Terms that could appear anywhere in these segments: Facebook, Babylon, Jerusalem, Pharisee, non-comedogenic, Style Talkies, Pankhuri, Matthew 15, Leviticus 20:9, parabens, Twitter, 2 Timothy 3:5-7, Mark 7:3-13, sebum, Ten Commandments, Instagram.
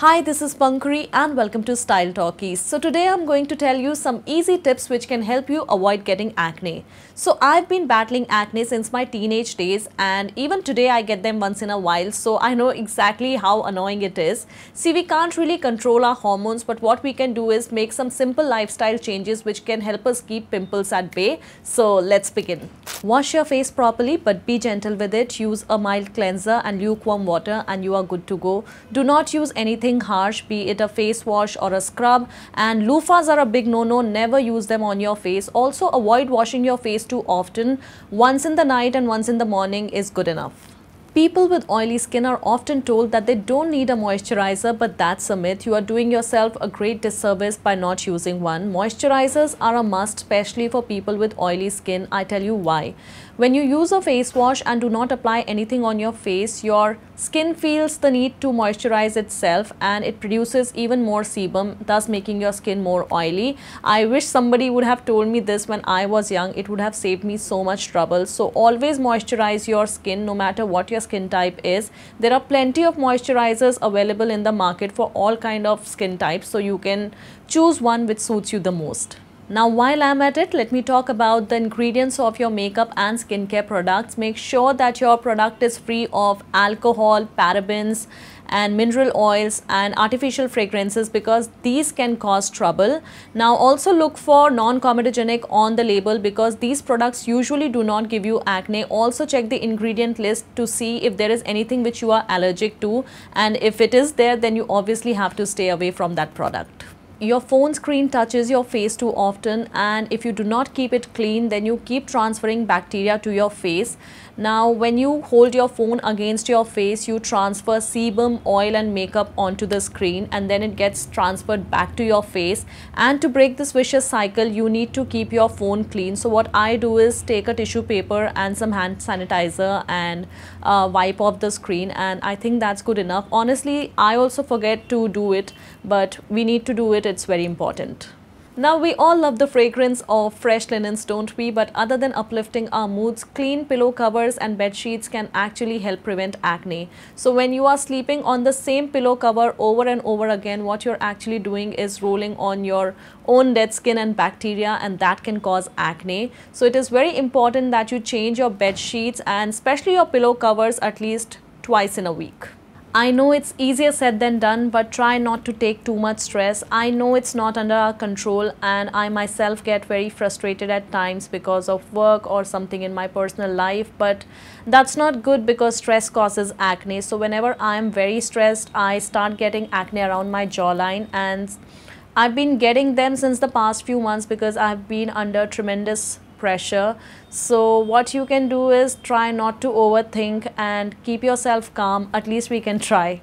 Hi, this is Pankhuri and welcome to Style Talkies. So today I'm going to tell you some easy tips which can help you avoid getting acne. So I've been battling acne since my teenage days and even today I get them once in a while, so I know exactly how annoying it is. See, we can't really control our hormones, but what we can do is make some simple lifestyle changes which can help us keep pimples at bay. So let's begin. Wash your face properly but be gentle with it. Use a mild cleanser and lukewarm water and you are good to go. Do not use anything harsh, be it a face wash or a scrub, and loofahs are a big no-no. Never use them on your face. Also, avoid washing your face too often. Once in the night and once in the morning is good enough. People with oily skin are often told that they don't need a moisturizer, but that's a myth. You are doing yourself a great disservice by not using one. Moisturizers are a must, especially for people with oily skin. I tell you why. When you use a face wash and do not apply anything on your face, your skin feels the need to moisturize itself and it produces even more sebum, thus making your skin more oily. I wish somebody would have told me this when I was young. It would have saved me so much trouble. So always moisturize your skin no matter what your skin type is. There are plenty of moisturizers available in the market for all kind of skin types, so you can choose one which suits you the most. Now, while I'm at it, let me talk about the ingredients of your makeup and skincare products. Make sure that your product is free of alcohol, parabens, and mineral oils and artificial fragrances, because these can cause trouble. Now, also look for non-comedogenic on the label, because these products usually do not give you acne. Also check the ingredient list to see if there is anything which you are allergic to, and if it is there, then you obviously have to stay away from that product. Your phone screen touches your face too often, and if you do not keep it clean, then you keep transferring bacteria to your face. Now, when you hold your phone against your face, you transfer sebum, oil and makeup onto the screen, and then it gets transferred back to your face. And to break this vicious cycle, you need to keep your phone clean. So what I do is take a tissue paper and some hand sanitizer and wipe off the screen, and I think that's good enough. Honestly, I also forget to do it, but we need to do it. It's very important. Now, we all love the fragrance of fresh linens, don't we? But other than uplifting our moods, clean pillow covers and bed sheets can actually help prevent acne. So when you are sleeping on the same pillow cover over and over again, what you're actually doing is rolling on your own dead skin and bacteria, and that can cause acne. So it is very important that you change your bed sheets and especially your pillow covers at least twice in a week. I know it's easier said than done, but try not to take too much stress. I know it's not under our control, and I myself get very frustrated at times because of work or something in my personal life, but that's not good because stress causes acne. So whenever I'm very stressed, I start getting acne around my jawline, and I've been getting them since the past few months because I've been under tremendous pressure. So what you can do is try not to overthink and keep yourself calm. At least we can try.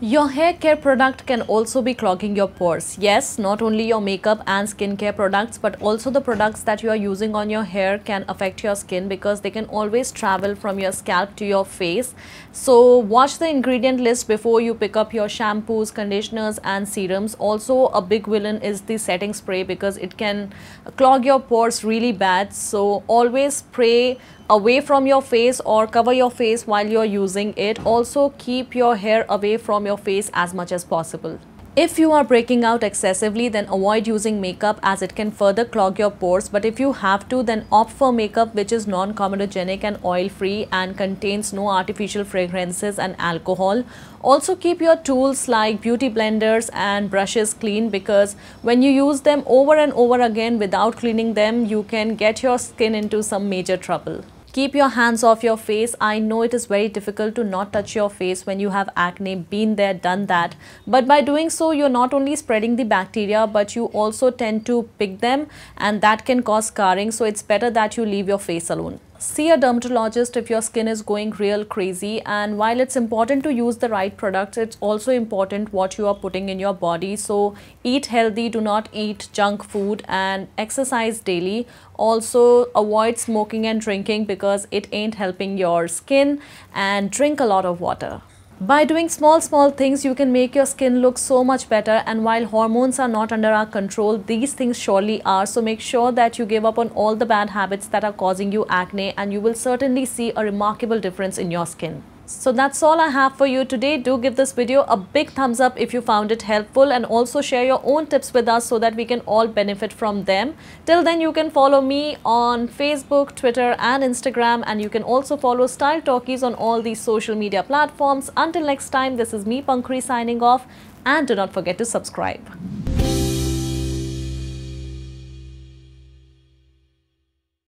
Your hair care product can also be clogging your pores. Yes, not only your makeup and skincare products, but also the products that you are using on your hair can affect your skin, because they can always travel from your scalp to your face. So watch the ingredient list before you pick up your shampoos, conditioners and serums. Also, a big villain is the setting spray, because it can clog your pores really bad. So always spray away from your face or cover your face while you're using it. Also, keep your hair away from your face as much as possible. If you are breaking out excessively, then avoid using makeup, as it can further clog your pores. But if you have to, then opt for makeup which is non-comedogenic and oil-free and contains no artificial fragrances and alcohol. Also, keep your tools like beauty blenders and brushes clean, because when you use them over and over again without cleaning them, you can get your skin into some major trouble. Keep your hands off your face. I know it is very difficult to not touch your face when you have acne. Been there, done that. But by doing so, you're not only spreading the bacteria, but you also tend to pick them, and that can cause scarring. So it's better that you leave your face alone. See a dermatologist if your skin is going real crazy. And while it's important to use the right products, it's also important what you are putting in your body. So eat healthy, do not eat junk food, and exercise daily. Also, avoid smoking and drinking, because it ain't helping your skin, and drink a lot of water. By doing small things, you can make your skin look so much better. And while hormones are not under our control, these things surely are. So make sure that you give up on all the bad habits that are causing you acne, and you will certainly see a remarkable difference in your skin. So that's all I have for you today. Do give this video a big thumbs up if you found it helpful, and also share your own tips with us so that we can all benefit from them. Till then, you can follow me on Facebook, Twitter and Instagram, and you can also follow Style Talkies on all these social media platforms. Until next time, this is me, Pankhuri, signing off, and do not forget to subscribe.